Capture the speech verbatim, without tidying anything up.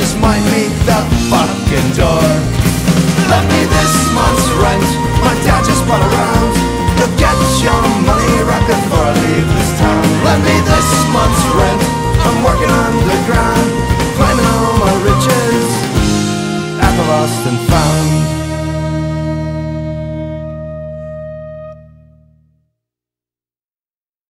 Just mind me the fucking door.